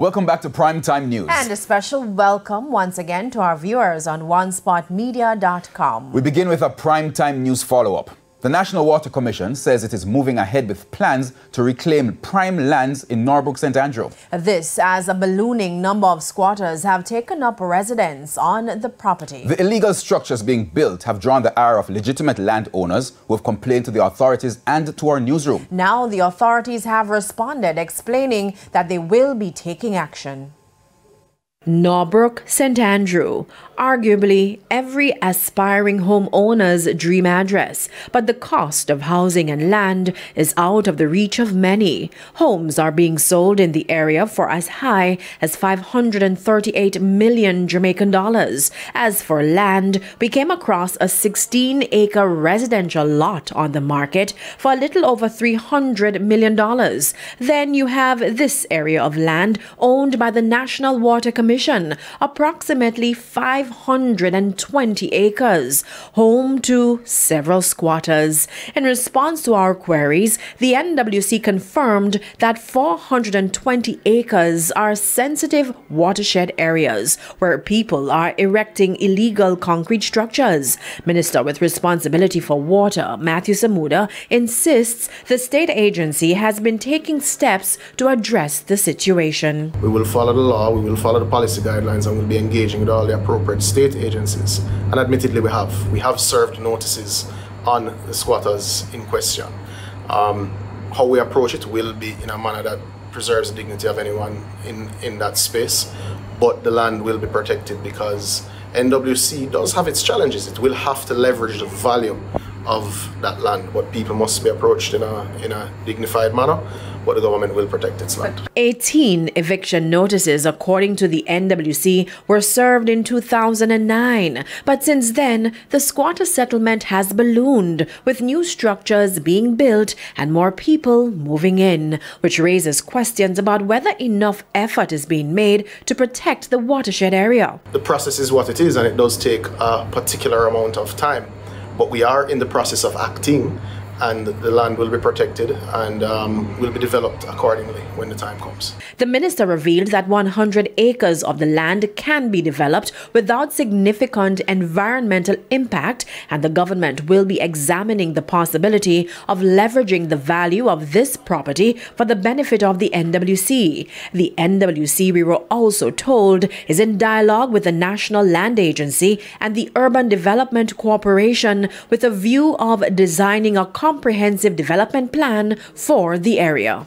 Welcome back to Primetime News. And a special welcome once again to our viewers on onespotmedia.com. We begin with a Primetime News follow-up. The National Water Commission says it is moving ahead with plans to reclaim prime lands in Norbrook, St. Andrew. This as a ballooning number of squatters have taken up residence on the property. The illegal structures being built have drawn the ire of legitimate landowners who have complained to the authorities and to our newsroom. Now the authorities have responded, explaining that they will be taking action. Norbrook, St. Andrew, arguably every aspiring homeowner's dream address, but the cost of housing and land is out of the reach of many. Homes are being sold in the area for as high as 538 million Jamaican dollars. As for land, we came across a 16-acre residential lot on the market for a little over $300 million. Then you have this area of land owned by the National Water Commission, approximately 520 acres, home to several squatters. In response to our queries, the NWC confirmed that 420 acres are sensitive watershed areas where people are erecting illegal concrete structures. Minister with responsibility for water, Matthew Samuda, insists the state agency has been taking steps to address the situation. We will follow the law, we will follow the policy guidelines, and we'll be engaging with all the appropriate state agencies. And admittedly, we have served notices on the squatters in question. How we approach it will be in a manner that preserves the dignity of anyone in that space, but the land will be protected because NWC does have its challenges. It will have to leverage the value of that land, but people must be approached in a dignified manner, where the government will protect its land. 18 eviction notices, according to the NWC, were served in 2009, but since then, the squatter settlement has ballooned, with new structures being built and more people moving in, which raises questions about whether enough effort is being made to protect the watershed area. The process is what it is, and it does take a particular amount of time. But we are in the process of acting, and the land will be protected and will be developed accordingly when the time comes. The minister revealed that 100 acres of the land can be developed without significant environmental impact, and the government will be examining the possibility of leveraging the value of this property for the benefit of the NWC. The NWC, we were also told, is in dialogue with the National Land Agency and the Urban Development Corporation with a view of designing a comprehensive development plan for the area.